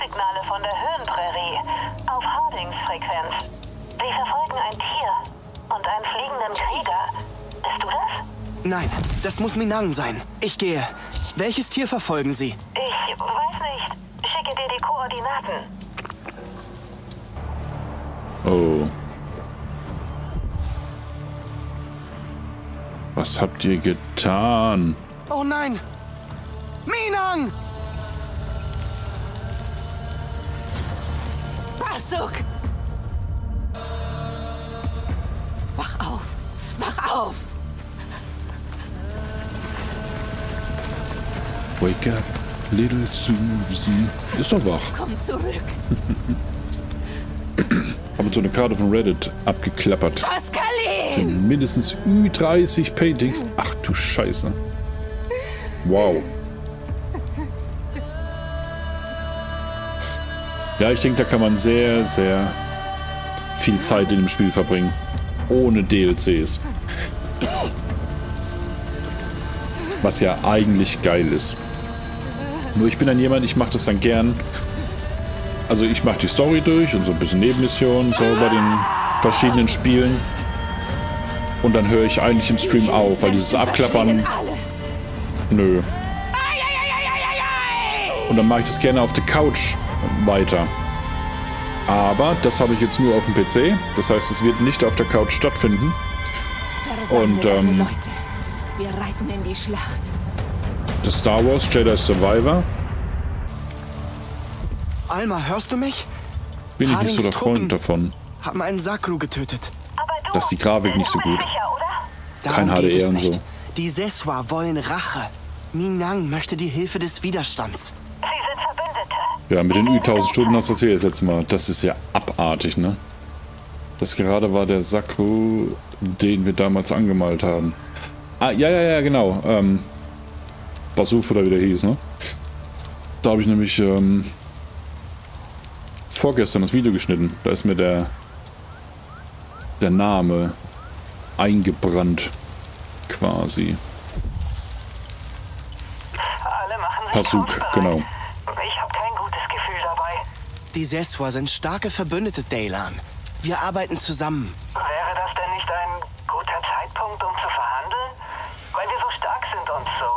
Funksignale von der Höhenprärie auf Hardings Frequenz. Sie verfolgen ein Tier und einen fliegenden Krieger. Bist du das? Nein, das muss Minang sein. Ich gehe. Welches Tier verfolgen Sie? Ich weiß nicht. Schicke dir die Koordinaten. Oh. Was habt ihr getan? Oh nein! Minang! Basuk! Wach auf! Wach auf! Wake up, little Susie. Ist doch wach. Komm zurück. Haben so eine Karte von Reddit abgeklappert. Das sind mindestens über 30 Paintings. Ach du Scheiße. Wow. Ja, ich denke, da kann man sehr, sehr viel Zeit in dem Spiel verbringen. Ohne DLCs. Was ja eigentlich geil ist. Nur ich bin dann jemand, ich mache das dann gern. Also ich mache die Story durch und so ein bisschen Nebenmissionen so bei den verschiedenen Spielen. Und dann höre ich eigentlich im Stream auf, weil dieses Abklappern... Nö. Und dann mache ich das gerne auf der Couch weiter. Aber das habe ich jetzt nur auf dem PC. Das heißt, es wird nicht auf der Couch stattfinden. Und wir reiten in die Schlacht. Das Star Wars Jedi Survivor. Alma, hörst du mich? Bin ich nicht so der Freund davon. Haben einen Tsakru getötet. Das ist die Grafik nicht so gut. Kein HDR und so. Die Sesswa wollen Rache. Minang möchte die Hilfe des Widerstands. Sie sind Verbündete. Ja, mit den Ü-1000 Stunden hast du das hier das letzte Mal. Das ist ja abartig, ne? Das gerade war der Tsakru, den wir damals angemalt haben. Ah, ja, ja, ja, genau. Basuk oder wie der hieß, ne? Da habe ich nämlich vorgestern das Video geschnitten. Da ist mir der Name eingebrannt. Quasi. Basuk, genau. Ich habe kein gutes Gefühl dabei. Die Sessua sind starke Verbündete, Daylan. Wir arbeiten zusammen. Wäre das denn nicht ein guter Zeitpunkt, um zu verhandeln? Weil wir so stark sind und so.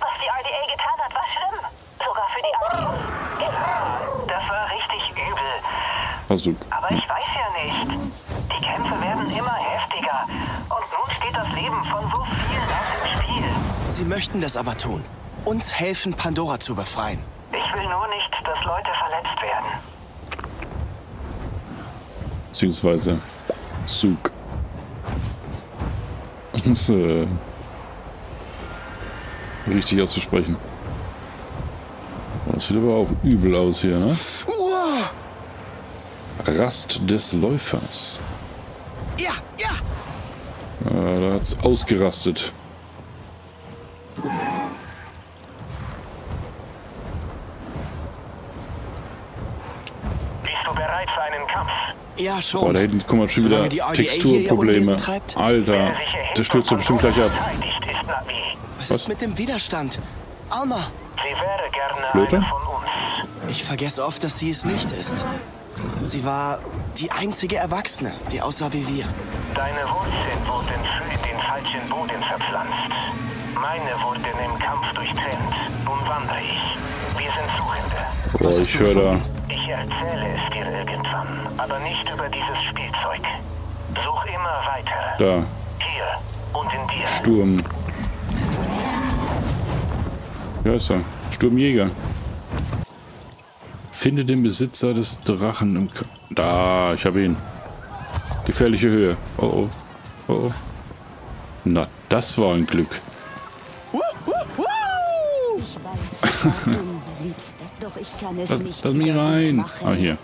Was die RDA getan hat, war schlimm. Sogar für die Armee. Ja, das war richtig übel. Basuk. Aber ich weiß ja nicht. Die Kämpfe werden immer heftiger. Und nun steht das Leben von so vielen auf dem Spiel. Sie möchten das aber tun. Uns helfen, Pandora zu befreien. Ich will nur nicht, dass Leute verletzt werden. Beziehungsweise Zug. Ich muss richtig auszusprechen. Das sieht aber auch übel aus hier, ne? Rast des Läufers. Ja, ja. Da hat's ausgerastet. Ja, schon. Boah, da hinten guck mal schon wieder Texturprobleme. Alter, der stürzt so bestimmt gleich ab. Was ist mit dem Widerstand? Alma! Blöde? Ich vergesse oft, dass sie es nicht ist. Sie war die einzige Erwachsene, die aussah wie wir. Deine Wurzeln wurden früh den falschen Boden verpflanzt. Meine wurden im Kampf durchtrennt. Nun wandere ich. Wir sind Suchende. Boah, ich höre da... Ich erzähle es dir irgendwann, aber nicht über dieses Spielzeug. Such immer weiter. Da. Hier und in dir. Sturm. Ja, ist er. Sturmjäger. Finde den Besitzer des Drachen im... Da, ich habe ihn. Gefährliche Höhe. Oh, oh. Oh, oh. Na, das war ein Glück. Ich weiß, du liebst es. Doch ich kann es nicht. Lass mich rein. Ah, hier.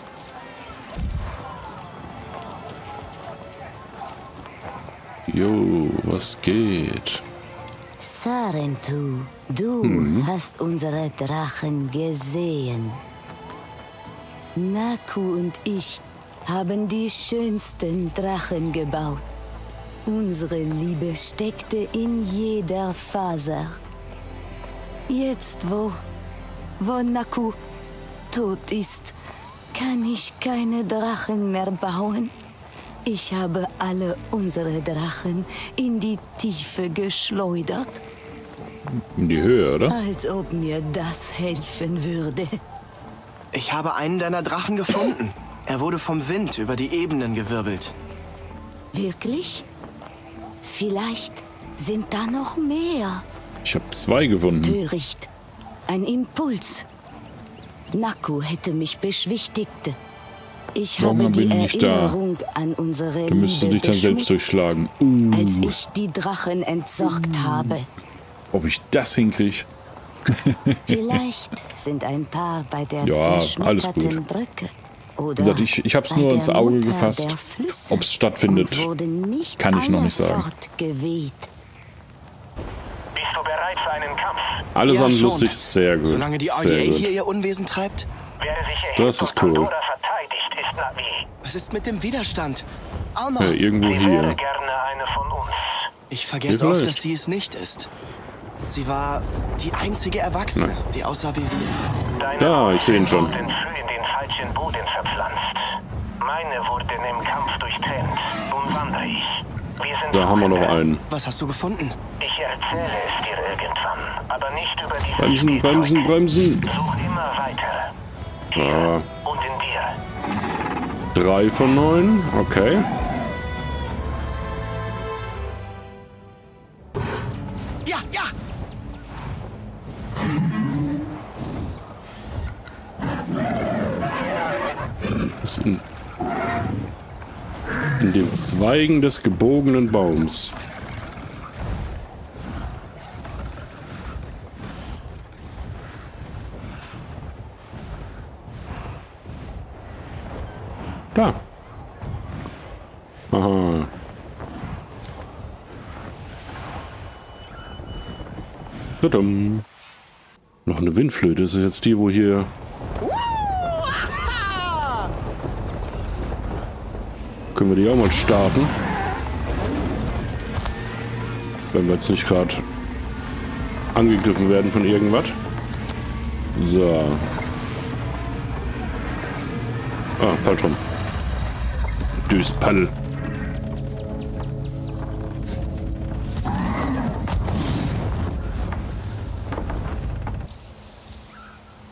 Jo, was geht? Sarentou, du hast unsere Drachen gesehen. Naku und ich haben die schönsten Drachen gebaut. Unsere Liebe steckte in jeder Faser. Jetzt wo? Von Naku tot ist, kann ich keine Drachen mehr bauen. Ich habe alle unsere Drachen in die Tiefe geschleudert. In die Höhe, oder? Als ob mir das helfen würde. Ich habe einen deiner Drachen gefunden. Er wurde vom Wind über die Ebenen gewirbelt. Wirklich? Vielleicht sind da noch mehr. Ich habe zwei gefunden. Töricht. Ein Impuls. Naku hätte mich beschwichtigt. Ich habe die Erinnerung an unsere Liebe. Du müsstest dich dann selbst durchschlagen. Als ich die Drachen entsorgt habe. Ob ich das hinkriege? Vielleicht sind ein paar bei der zerschmetterten Brücke. Oder ich habe es nur ins Auge gefasst. Ob es stattfindet, kann ich noch nicht sagen. Alles an lustig, sehr gut. Solange die RDA hier ihr Unwesen treibt, das ist cool. Was ist mit dem Widerstand? Alma, irgendwo hier. Ich vergesse oft, dass sie es nicht ist. Sie war die einzige Erwachsene, die aussah wie wir. Da, ich sehe ihn schon. Boden verpflanzt. Meine wurden im Kampf durchtrennt. Nun wandere ich. Wir sind da haben wir noch einen. Was hast du gefunden? Ich erzähle es dir irgendwann, aber nicht über die Bremsen. Such immer weiter. Hier und in dir. 3 von 9, okay. Ja. In den Zweigen des gebogenen Baums. Da. Aha. Tudum. Noch eine Windflöte. Das ist jetzt die, wo hier... Können wir die auch mal starten. Wenn wir jetzt nicht gerade angegriffen werden von irgendwas. So. Ah, falsch rum. Düstpaddel.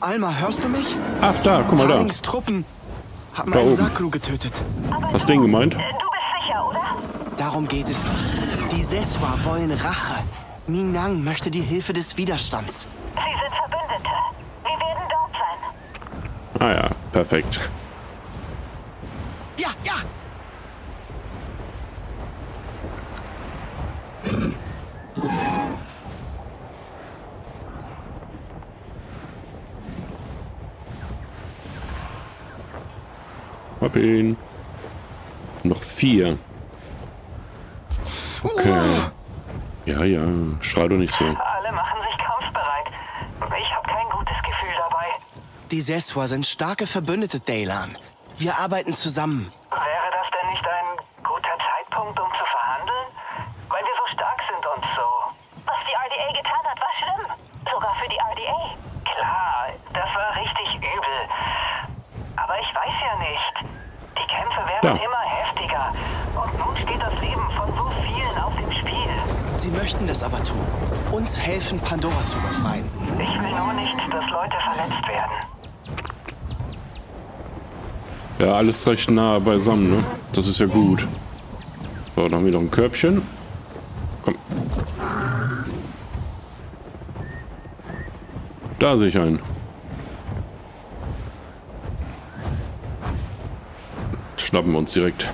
Alma, hörst du mich? Ach da, guck mal da. Hab meinen Tsakru getötet. Hast du den gemeint? Du bist sicher, oder? Darum geht es nicht. Die Sesswa wollen Rache. Minang möchte die Hilfe des Widerstands. Sie sind Verbündete. Wir werden dort sein. Ah ja, perfekt. Ja! Hab ihn. Noch 4. Okay. Ja. Schrei doch nicht so. Alle machen sich kampfbereit. Ich habe kein gutes Gefühl dabei. Die Sessua sind starke Verbündete, Daylan. Wir arbeiten zusammen. Wäre das denn nicht ein guter Zeitpunkt, um zu verhandeln? Weil wir so stark sind und so. Was die RDA getan hat, war schlimm. Sogar für die RDA. Klar, das war richtig übel. Aber ich weiß ja nicht. Die Kämpfe werden immer heftiger. Und nun steht das Leben von so vielen auf dem Spiel. Sie möchten das aber tun. Uns helfen, Pandora zu befreien. Ich will nur nicht, dass Leute verletzt werden. Ja, alles recht nah beisammen, ne? Das ist ja gut. So, dann haben wir noch ein Körbchen. Komm. Da sehe ich einen. Schnappen wir uns direkt.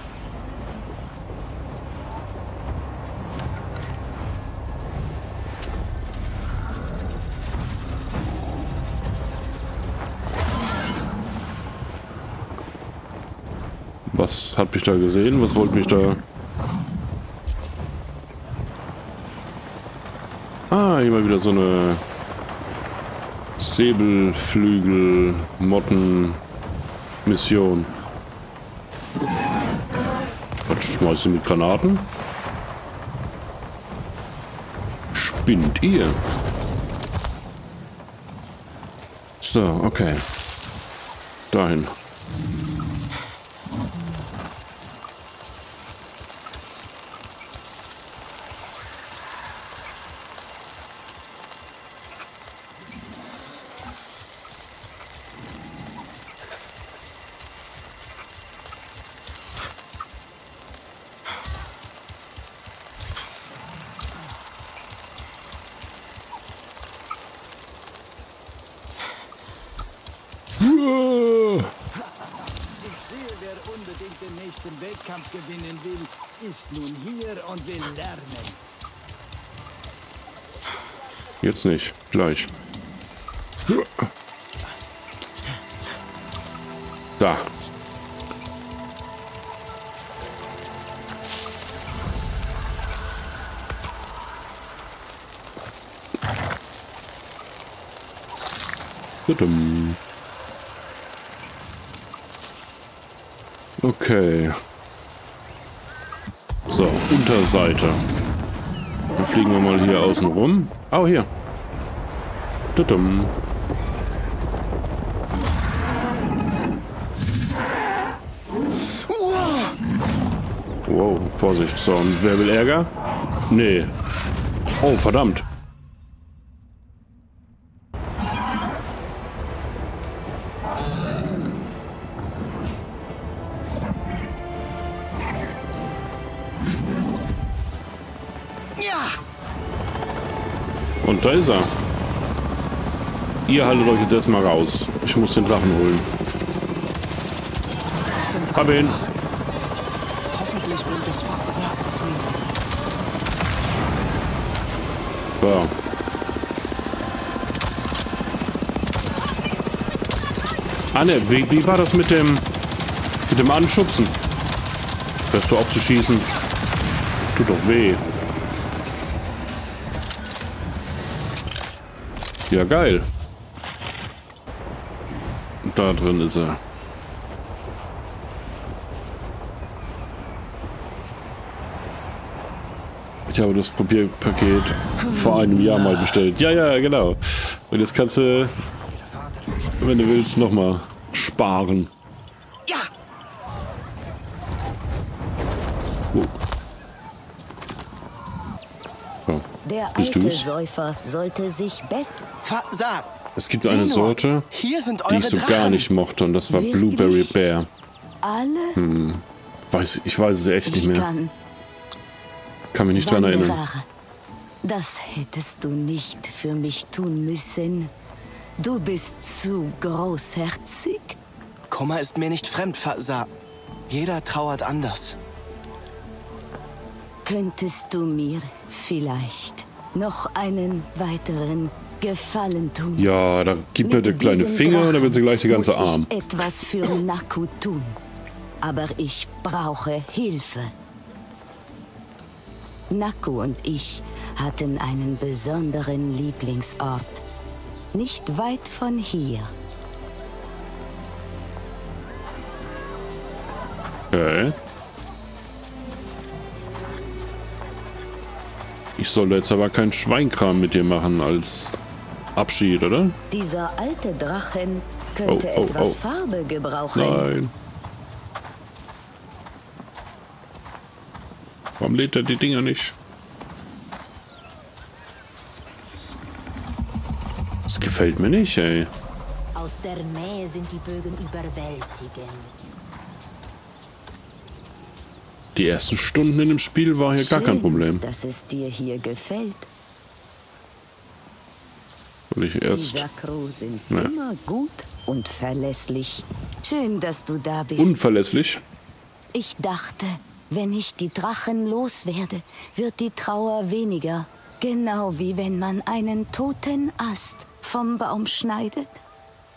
Was hat mich da gesehen? Was wollte mich da? Ah, hier mal wieder so eine Säbelflügel-Motten-Mission. Schmeißen mit Granaten. Spinnt ihr? So, okay. dahin. Kampf gewinnen will, ist nun hier und will lernen. Jetzt nicht, gleich. Da. Okay. So, Unterseite. Dann fliegen wir mal hier außen rum. Oh, hier. Tudum. Wow, Vorsicht. So, und wer will Ärger? Nee. Oh, verdammt. Und da ist er. Ihr haltet euch jetzt erstmal raus. Ich muss den Drachen holen. Hab ihn. Hoffentlich bringt das Falsar Frieden. Ja. Ah ne, wie war das mit dem Anschubsen? Hörst du auf zu schießen? Tut doch weh. Ja, geil. Da drin ist er. Ich habe das Probierpaket vor einem Jahr mal bestellt. Ja, ja, genau. Und jetzt kannst du, wenn du willst, nochmal sparen. Ja. Der alte Säufer sollte sich best... Falsar. Es gibt eine Sorte, die ich so gar nicht mochte, und das war Blueberry Bear. Alle? Hm. Ich weiß es echt nicht mehr. Kann mich nicht dran erinnern. Das hättest du nicht für mich tun müssen. Du bist zu großherzig. Kummer ist mir nicht fremd, Falsar. Jeder trauert anders. Könntest du mir vielleicht noch einen weiteren Gefallen tun? Ja, da gib mir den kleinen Finger, dann wird sie gleich die ganze Arm. Muss ich etwas für Naku tun, aber ich brauche Hilfe. Naku und ich hatten einen besonderen Lieblingsort, nicht weit von hier. Okay. Ich soll jetzt aber keinen Schweinkram mit dir machen als Abschied, oder? Dieser alte Drachen könnte etwas Farbe gebrauchen. Nein. Warum lädt er die Dinger nicht? Das gefällt mir nicht, ey. Aus der Nähe sind die Bögen überwältigend. Die ersten Stunden in dem Spiel war hier gar kein Problem. Dass es dir hier gefällt. Die Tsakru sind immer gut und verlässlich. Schön, dass du da bist. Unverlässlich? Ich dachte, wenn ich die Drachen loswerde, wird die Trauer weniger. Genau wie wenn man einen toten Ast vom Baum schneidet.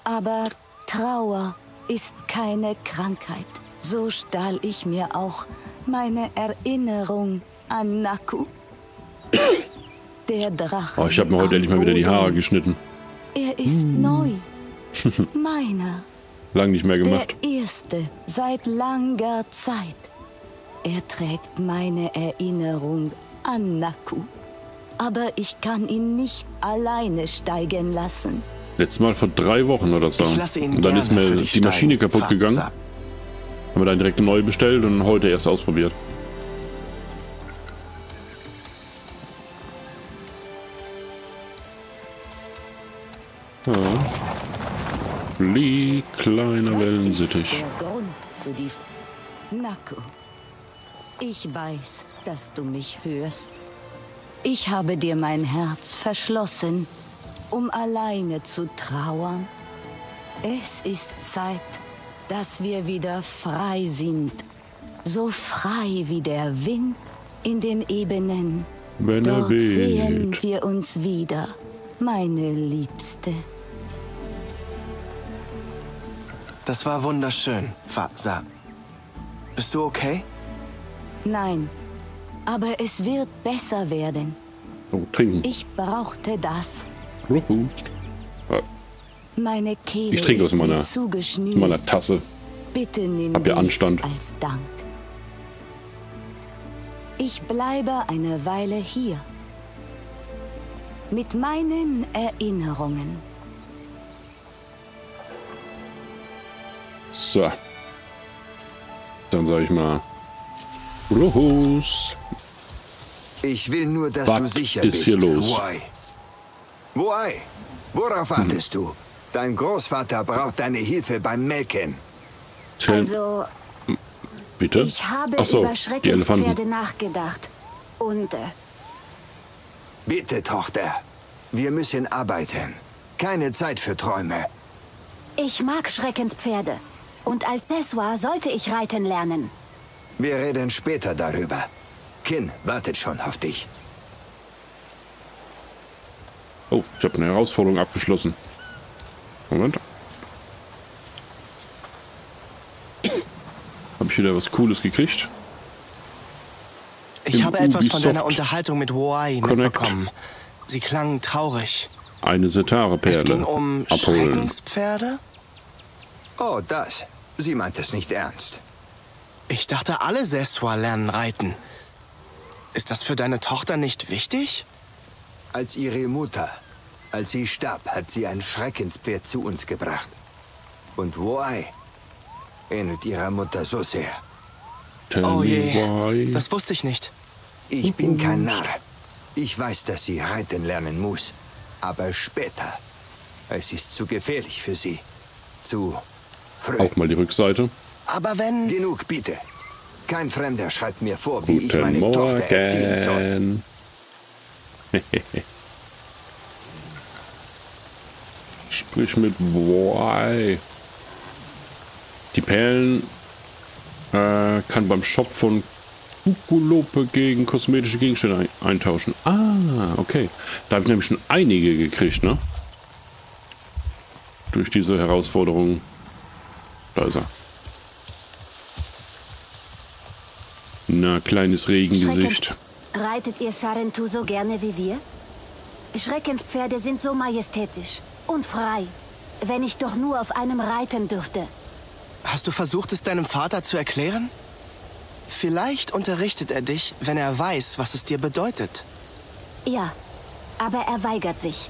Aber Trauer ist keine Krankheit. So stahl ich mir auch meine Erinnerung an Naku. Der Drache. Oh, ich habe mir heute endlich mal wieder die Haare geschnitten. Er ist neu. Meiner. Lang nicht mehr gemacht. Der erste seit langer Zeit. Er trägt meine Erinnerung an Naku. Aber ich kann ihn nicht alleine steigen lassen. Letztes Mal vor 3 Wochen oder so. Und dann ist mir die Maschine kaputt gegangen. Haben wir dann direkt eine neue bestellt und heute erst ausprobiert. Ja. Flieh, kleiner Wellensittich. Naku, ich weiß, dass du mich hörst. Ich habe dir mein Herz verschlossen, um alleine zu trauern. Es ist Zeit, dass wir wieder frei sind. So frei wie der Wind in den Ebenen. Wenn er dort weht. Sehen wir uns wieder, meine Liebste. Das war wunderschön, Falsar. Bist du okay? Nein, aber es wird besser werden. Oh, trinken. Ich brauchte das. Meine Kehle ich trinke aus meiner Tasse. Bitte nimm hab ja Anstand. Als Dank. Ich bleibe eine Weile hier. Mit meinen Erinnerungen. So. Dann sage ich mal. Los. Ich will nur, dass du sicher bist. Was ist hier los? Woi, worauf wartest du? Dein Großvater braucht deine Hilfe beim Melken. Also, bitte? Ich habe über Schreckenspferde nachgedacht. Und... Bitte, Tochter. Wir müssen arbeiten. Keine Zeit für Träume. Ich mag Schreckenspferde. Und als Sessua sollte ich reiten lernen. Wir reden später darüber. Kin wartet schon auf dich. Oh, ich habe eine Herausforderung abgeschlossen. Moment. Habe ich wieder was Cooles gekriegt? Ich habe etwas von deiner Unterhaltung mit Woi mitbekommen. Sie klangen traurig. Eine Setare-Perle. Es ging um Schreckenspferde? Oh, das. Sie meint es nicht ernst. Ich dachte, alle Sessua lernen reiten. Ist das für deine Tochter nicht wichtig? Als ihre Mutter, als sie starb, hat sie ein Schreckenspferd zu uns gebracht. Und Woi ähnelt ihrer Mutter so sehr. Oh je, das wusste ich nicht. Ich bin kein Narr. Ich weiß, dass sie reiten lernen muss. Aber später. Es ist zu gefährlich für sie. Zu früh. Auch mal die Rückseite. Aber wenn... Genug, bitte. Kein Fremder schreibt mir vor, wie ich meine Tochter erziehen soll. Sprich mit Woi. Die Perlen kann beim Shop von Kukulope gegen kosmetische Gegenstände eintauschen. Ah, okay. Da habe ich nämlich schon einige gekriegt, ne? Durch diese Herausforderung. Da ist er. Na, kleines Regengesicht. Reitet ihr Sarentou so gerne wie wir? Schreckenspferde sind so majestätisch und frei. Wenn ich doch nur auf einem reiten dürfte. Hast du versucht, es deinem Vater zu erklären? Vielleicht unterrichtet er dich, wenn er weiß, was es dir bedeutet. Ja, aber er weigert sich.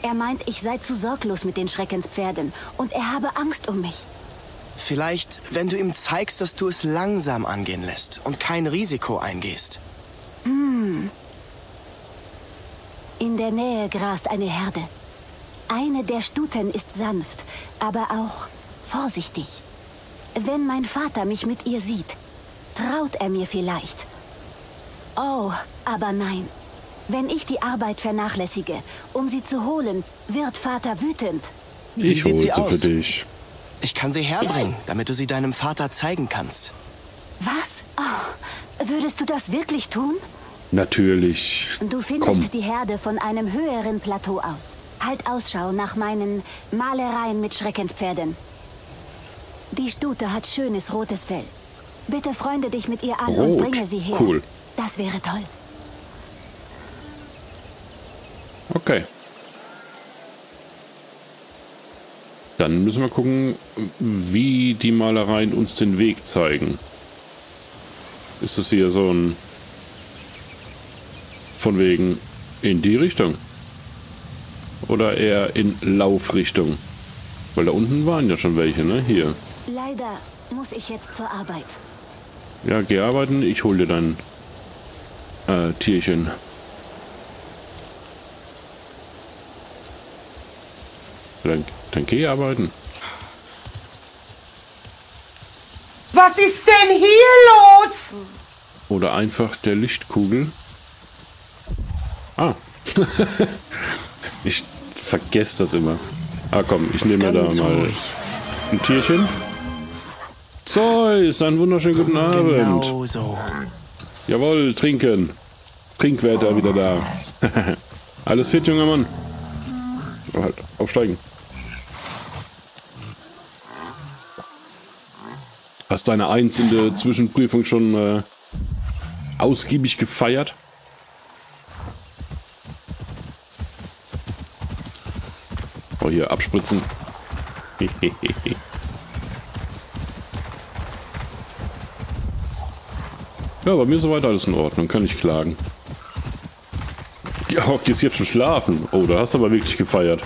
Er meint, ich sei zu sorglos mit den Schreckenspferden und er habe Angst um mich. Vielleicht, wenn du ihm zeigst, dass du es langsam angehen lässt und kein Risiko eingehst. Hm. In der Nähe grast eine Herde. Eine der Stuten ist sanft, aber auch vorsichtig. Wenn mein Vater mich mit ihr sieht, traut er mir vielleicht. Oh, aber nein. Wenn ich die Arbeit vernachlässige, um sie zu holen, wird Vater wütend. Ich hole sie für dich. Ich kann sie herbringen, damit du sie deinem Vater zeigen kannst. Was? Oh, würdest du das wirklich tun? Natürlich. Du findest die Herde von einem höheren Plateau aus. Halt Ausschau nach meinen Malereien mit Schreckenspferden. Die Stute hat schönes rotes Fell. Bitte freunde dich mit ihr an und bringe sie her. Cool. Das wäre toll. Okay. Dann müssen wir gucken, wie die Malereien uns den Weg zeigen. Ist das hier so ein... Von wegen in die Richtung? oder eher in Laufrichtung? Weil da unten waren ja schon welche, ne? Hier. Leider muss ich jetzt zur Arbeit. Ja, geh arbeiten, ich hol dir dein Tierchen. Dann geh arbeiten. Was ist denn hier los? Oder einfach der Lichtkugel. Ah. Ich vergesse das immer. Ah komm, ich nehme da mal ein Tierchen. Zeus, einen wunderschönen guten Abend. Genau so. Jawohl, trinken. Trinkwetter wieder da. Alles fit, junger Mann. Halt, aufsteigen. Hast deine Eins in der Zwischenprüfung schon ausgiebig gefeiert? Oh, hier abspritzen. Ja, bei mir soweit alles in Ordnung, kann ich klagen. Ja, gehst jetzt schon schlafen. Oh, da hast du aber wirklich gefeiert.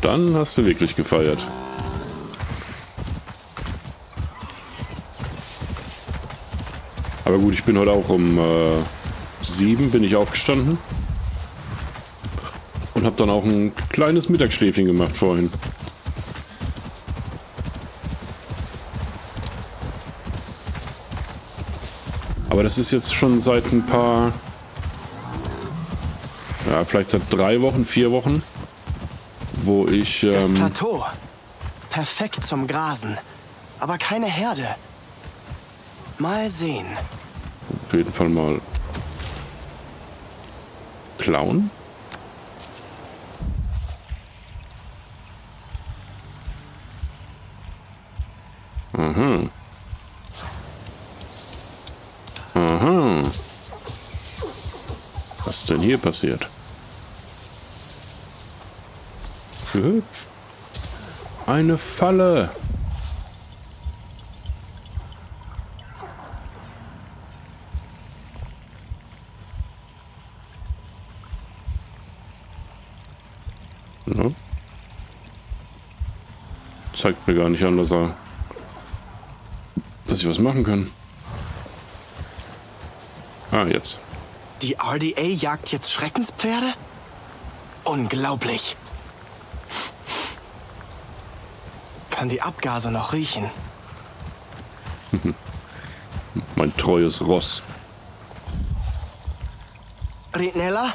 Dann hast du wirklich gefeiert. Aber gut, ich bin heute auch um 7 bin ich aufgestanden und habe dann auch ein kleines Mittagsschläfchen gemacht vorhin. Aber das ist jetzt schon seit ein paar, ja, vielleicht seit 3 Wochen, 4 Wochen, wo ich... das Plateau. Perfekt zum Grasen, aber keine Herde. Mal sehen. Auf jeden Fall mal klauen. Mhm. Aha. Was ist denn hier passiert? Gehüpft. Eine Falle. Ja. Zeigt mir gar nicht an, dass ich was machen kann. Ah, jetzt. Die RDA jagt jetzt Schreckenspferde? Unglaublich. Kann die Abgase noch riechen. Mein treues Ross. Rinella,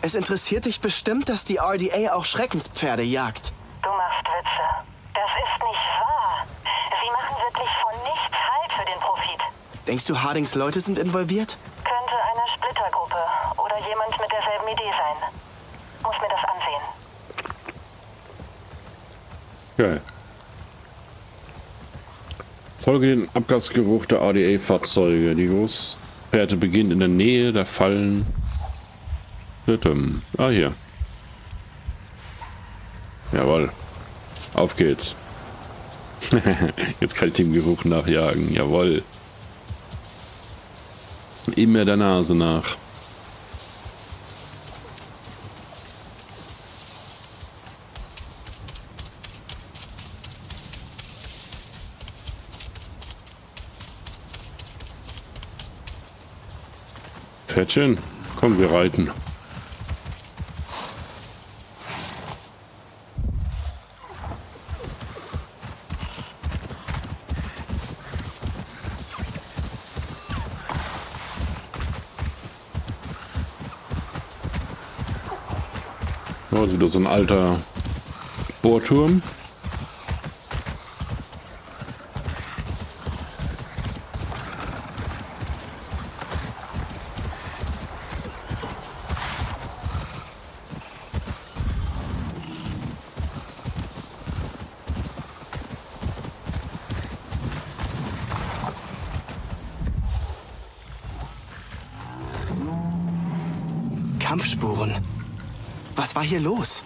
es interessiert dich bestimmt, dass die RDA auch Schreckenspferde jagt. Du machst Witze. Das ist nicht wahr. Sie machen wirklich von nichts Halt für den Profit. Denkst du, Hardings Leute sind involviert? Könnte eine Splittergruppe oder jemand mit derselben Idee sein. Muss mir das ansehen. Geil. Folge den Abgasgeruch der RDA-Fahrzeuge. Die Großfährte beginnt in der Nähe der Fallen. Ah, hier. Jawohl. Auf geht's. Jetzt kann ich dem Geruch nachjagen. Jawohl. Immer der Nase nach. Pferdchen, komm, wir reiten. Oh, das ist wieder so ein alter Bohrturm. Kampfspuren. Was war hier los?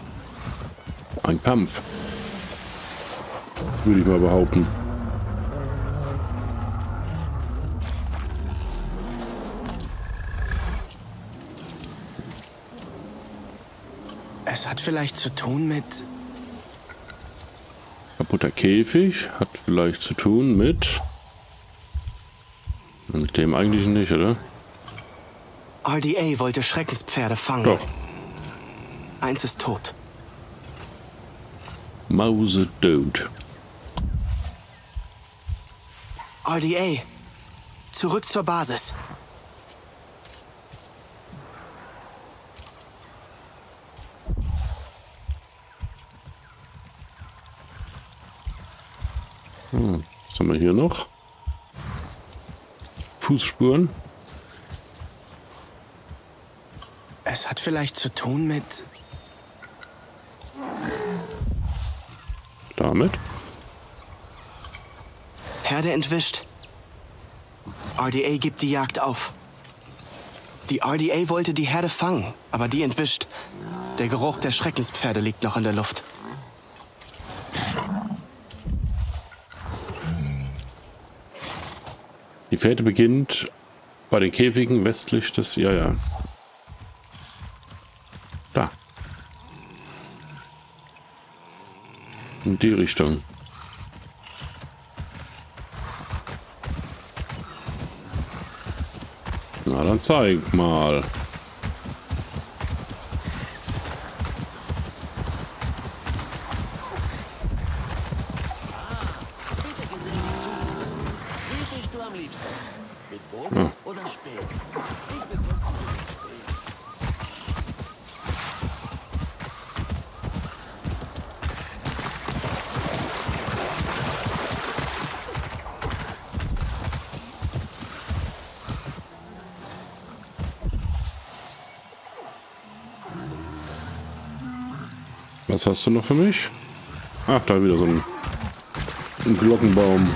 Ein Kampf. Würde ich mal behaupten. Es hat vielleicht zu tun mit... Kaputter Käfig hat vielleicht zu tun mit... Mit dem eigentlich nicht, oder? RDA wollte Schreckenspferde fangen. Doch. Eins ist tot. Mause tot. RDA, zurück zur Basis. Was haben wir hier noch? Fußspuren. Es hat vielleicht zu tun mit... Damit? Herde entwischt. RDA gibt die Jagd auf. Die RDA wollte die Herde fangen, aber die entwischt. Der Geruch der Schreckenspferde liegt noch in der Luft. Die Fährte beginnt bei den Käfigen westlich des... Ja. Da. In die Richtung. Na, dann zeig mal. Was hast du noch für mich? Ach, da wieder so ein Glockenbaum.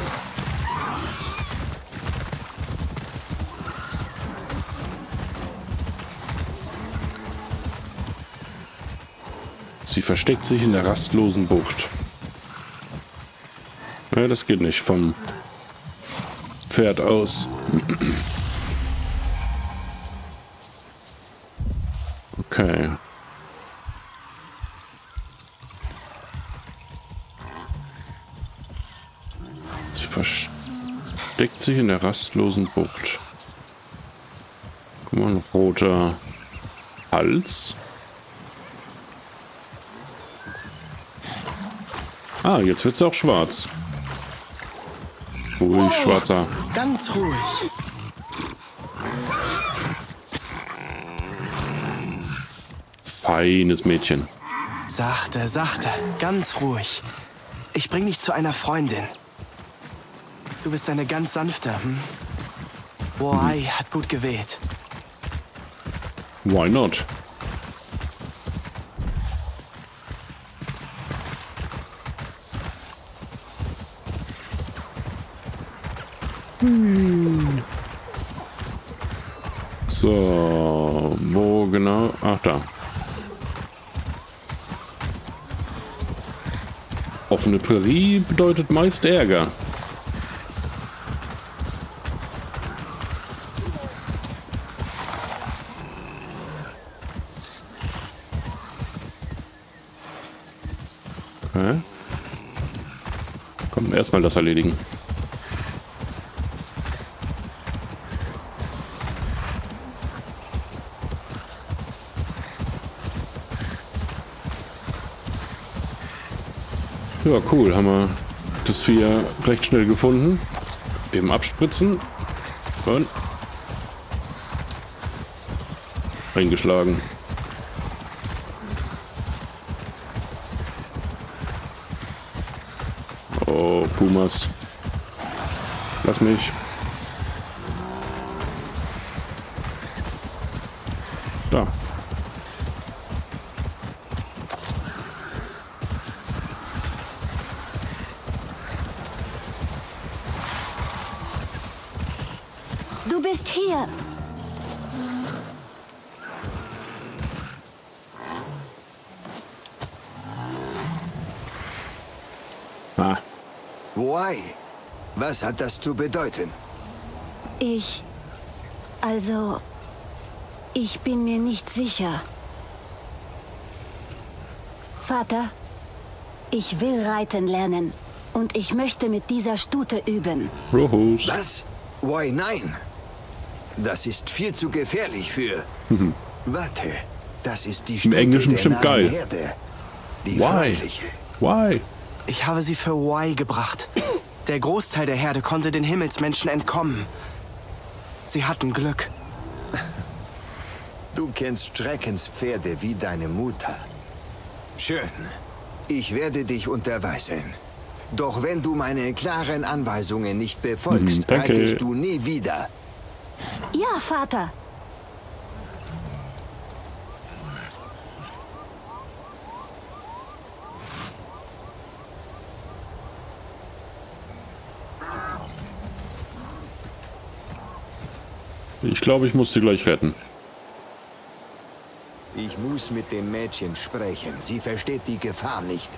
Sie versteckt sich in der rastlosen Bucht. Naja, das geht nicht vom Pferd aus. Okay. Deckt sich in der rastlosen Bucht. Guck mal, ein roter Hals. Ah, jetzt wird es auch schwarz. Ruhig, oh, schwarzer. Ganz ruhig. Feines Mädchen. Sachte, sachte, ganz ruhig. Ich bringe dich zu einer Freundin. Du bist eine ganz sanfte, hm? Woi hat gut gewählt. Why not? So, wo genau? Ach, da. Offene Prärie bedeutet meist Ärger. Komm, erstmal das erledigen. Ja, cool, haben wir das Vieh recht schnell gefunden. Eben abspritzen. Und eingeschlagen. Oh, Pumas. Lass mich. Da. Du bist hier. Ah. Why? Was hat das zu bedeuten? Ich bin mir nicht sicher. Vater, ich will reiten lernen und ich möchte mit dieser Stute üben. Rohos. Was? Why, nein. Das ist viel zu gefährlich für... Warte, das ist die Stute. Im Englischen bestimmt geil. Herde, die freundliche. Why? Ich habe sie für Woi gebracht. Der Großteil der Herde konnte den Himmelsmenschen entkommen. Sie hatten Glück. Du kennst Schreckenspferde wie deine Mutter. Schön. Ich werde dich unterweisen. Doch wenn du meine klaren Anweisungen nicht befolgst, reitest du nie wieder. Ja, Vater. Ich glaube, ich muss sie gleich retten. Ich muss mit dem Mädchen sprechen. Sie versteht die Gefahr nicht.